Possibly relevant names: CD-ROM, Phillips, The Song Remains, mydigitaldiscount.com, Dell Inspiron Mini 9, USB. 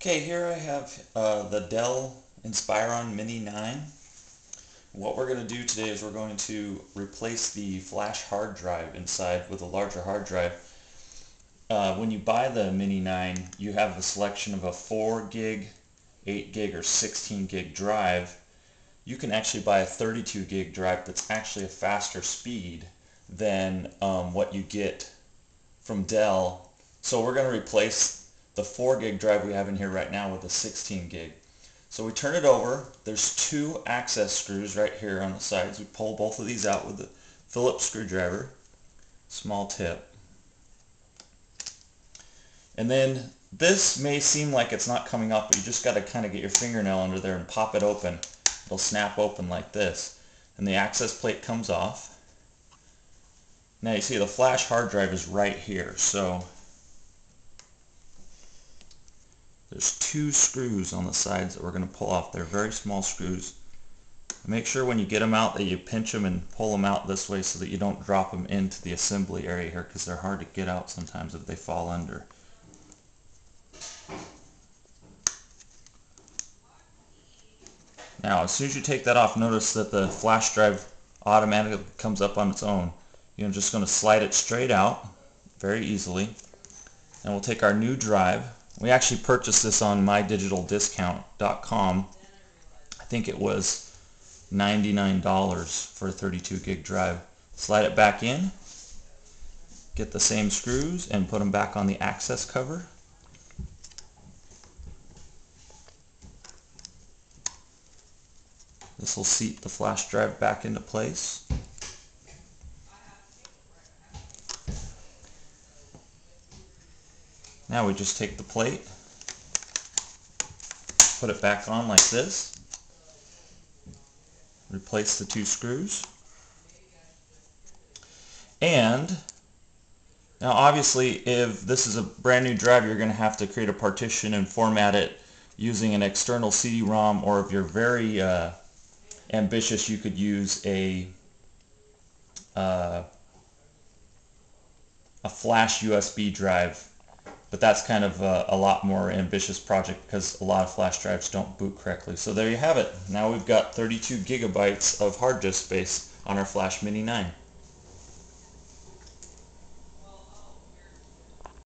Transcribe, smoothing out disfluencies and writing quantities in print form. Okay, here I have the Dell Inspiron Mini 9. What we're going to do today is we're going to replace the flash hard drive inside with a larger hard drive. When you buy the Mini 9, you have a selection of a 4 gig, 8 gig, or 16 gig drive. You can actually buy a 32 gig drive that's actually a faster speed than what you get from Dell. So we're going to replace the 4 gig drive we have in here right now with a 16 gig. So we turn it over. There's 2 access screws right here on the sides. We pull both of these out with the Phillips screwdriver, small tip. And then this may seem like it's not coming off, but you just got to kind of get your fingernail under there and pop it open. It'll snap open like this. And the access plate comes off. Now you see the flash hard drive is right here. So there's 2 screws on the sides that we're going to pull off. They're very small screws. Make sure when you get them out that you pinch them and pull them out this way so that you don't drop them into the assembly area here, because they're hard to get out sometimes if they fall under. Now as soon as you take that off, notice that the flash drive automatically comes up on its own. You're just going to slide it straight out very easily, and we'll take our new drive. We actually purchased this on mydigitaldiscount.com. I think it was $99 for a 32 gig drive. Slide it back in, get the same screws, and put them back on the access cover. This will seat the flash drive back into place. Now we just take the plate, put it back on like this, replace the 2 screws, and now obviously if this is a brand new drive, you're going to have to create a partition and format it using an external CD-ROM, or if you're very ambitious, you could use a flash USB drive. But that's kind of a lot more ambitious project, because a lot of flash drives don't boot correctly. So there you have it. Now we've got 32 gigabytes of hard disk space on our Flash Mini 9.